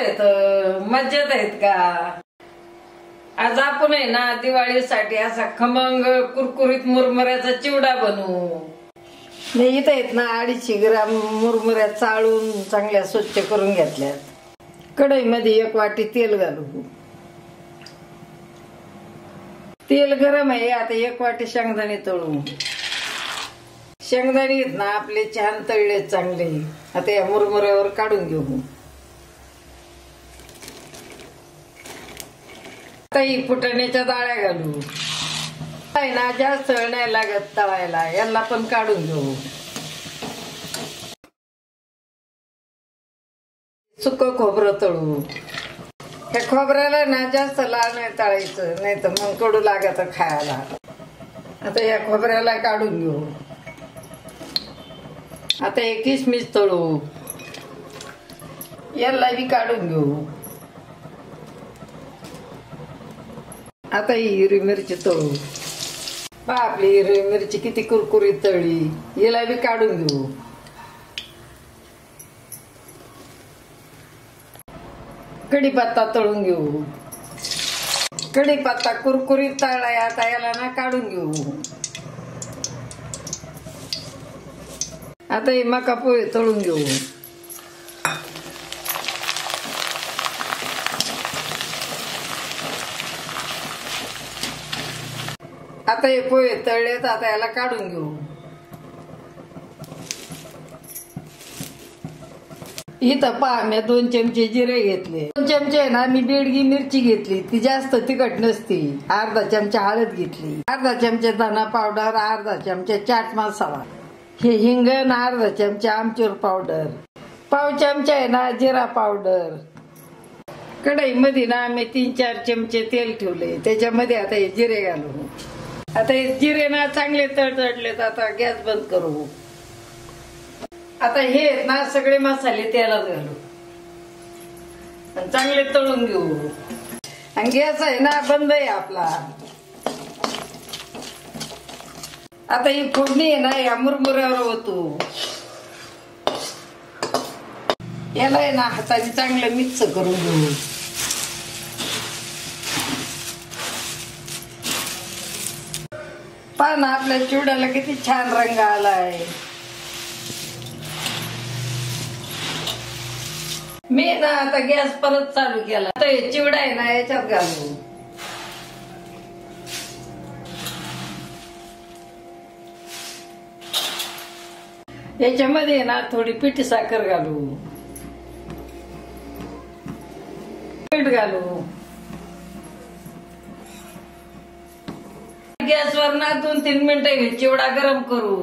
आहेत, मज्जेत आहेत का? आज आपण आहे ना दिवाळीसाठी असा खमंग कुरकुरीत मुरमुऱ्याचा चिवडा बनवू. मी इथं आहेत ना 250 ग्राम मुरमुऱ्या चाळून चांगल्या स्वच्छ करून घेतल्यात. कढईमध्ये 1 वाटी तेल घालू. तेल गरम आहे, आता 1 वाटी शेंगदाणे तळू. शेंगदाणे आहेत ना आपले छान तळले चांगले, आता या मुरमुऱ्यावर काढून घेऊ. आता ही फुटण्याच्या डाळ्या घालू. काय ना जास्त वेळ नाही लागत तळायला, याला पण काढून घेऊ. सुकं खोबरं तळू. त्या खोबऱ्याला ना जास्त लाल नाही तळायचं, नाही तर मग कडू लागत खायला. आता या खोबऱ्याला काढून घेऊ. आता हे किशमिश तळू, याला बी काढून घेऊ. आता ही हिरवी मिरची तळू. पहा आपली हिरवी मिरची किती कुरकुरीत तळली, याला बी काढून घेऊ. कढीपत्ता तळून घेऊ. कढीपत्ता कुरकुरीत तळलाय, आता याला ना काढून घेऊ. आता हे मका पोहे तळून घेऊ. आता हे पोहे तळलेत, आता याला काढून घेऊ. इथं पहा मी 2 चमचे जिरे घेतले. 2 चमचे ना मी बेडगी मिरची घेतली, ती जास्त तिखट नसती. 1/2 चमचा हळद घेतली, 1/2 चमचा धना पावडर, 1/2 चमचा चाट मसाला, हे हिंग, 1/2 चमचा आमचूर पावडर, 1 पाव चमचा आहे ना जिरा पावडर. कढईमध्ये ना मी 3-4 चमचे तेल ठेवले, त्याच्यामध्ये आता हे जिरे घालू. आता हे जिरे ना चांगले तडतडलेत, आता गॅस बंद करू. आता हे ना सगळे मसाले तेलात घालू, चांगले तळून घेऊ. आणि गॅस आहे ना बंद आहे आपला. आता ही फोडणी आहे ना या मुरमुऱ्यावर होतो. याला आहे ना हाताने चांगलं मिक्स करून घेऊ. पहा ना आपल्या चिवड्याला किती छान रंग आलाय. मी ना आता गॅस परत चालू केला. आता हे चिवडा आहे ना याच्यात घालू. याच्यामध्ये ना थोडी पिठी साखर घालू, मीठ घालू. गॅसवर ना 2-3 मिनिटं चिवडा गरम करू.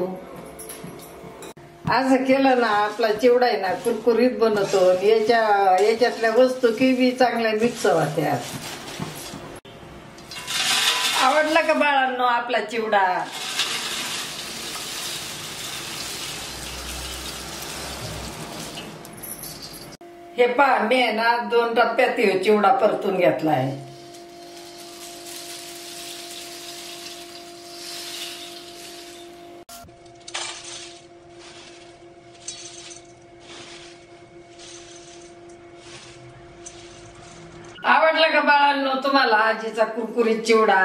असं केलं ना आपला चिवडा आहे ना कुरकुरीत बनवतो. याच्यातल्या वस्तू किवी चांगल्या मिक्स होत्यात. आवडला का बाळांनो आपला चिवडा? हे पहा मी ना 2 टप्प्यात चिवडा परतून घेतलाय. आवडला का बाळांनो तुम्हाला आजीचा कुरकुरीत चिवडा?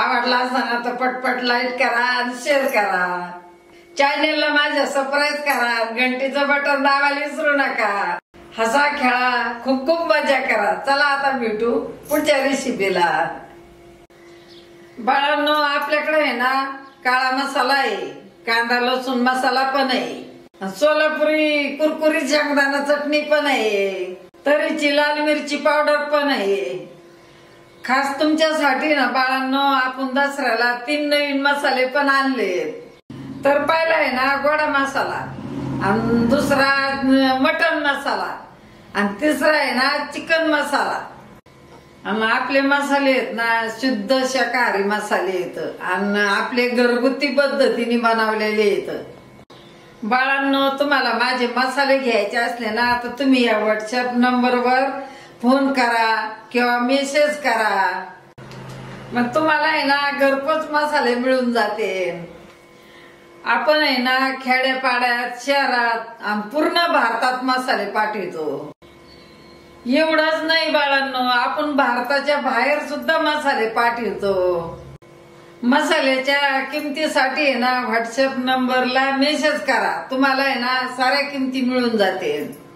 आवडला असताना तर पटपट लाईक करा आणि शेअर करा. चॅनेलला माझ्या सबस्क्राईब करा, घंटीचं बटन दाबायला विसरू नका. हसा, खेळा, खूप खूप मजा करा. चला आता भेटू पुढच्या रेसिपीला. बाळांनो आपल्याकडे आहे ना काळा मसाला आहे, कांदा लसूण मसाला पण आहे, सोलापुरी कुरकुरीत शेंगदाणा चटणी पण आहे, तरीची लाल मिरची पावडर पण आहे. खास तुमच्यासाठी ना बाळांनो आपण दसऱ्याला 3 नवीन मसाले पण आणले. तर पहिला आहे ना गोडा मसाला, आणि 2रा मटन मसाला, आणि 3रा आहे ना चिकन मसाला. आणि आपले मसाले आहेत ना शुद्ध शाकाहारी मसाले आहेत, आणि आपले घरगुती पद्धतीने बनवलेले आहेत. बाळांनो तुम्हाला माझे मसाले घ्यायचे असले ना तर तुम्ही या व्हॉट्सअप नंबरवर फोन करा किंवा मेसेज करा. मग तुम्हाला आहे ना घरपोच मसाले मिळून जाते. आपण आहे ना खेड्यापाड्यात, शहरात आणि पूर्ण भारतात मसाले पाठवितो. एवढंच नाही बाळांनो, आपण भारताच्या बाहेर सुद्धा मसाले पाठवतो. मसाल्याच्या किमतीसाठी ना व्हॉट्सअप नंबरला मेसेज करा, तुम्हाला ना साऱ्या किमती मिळून जातील.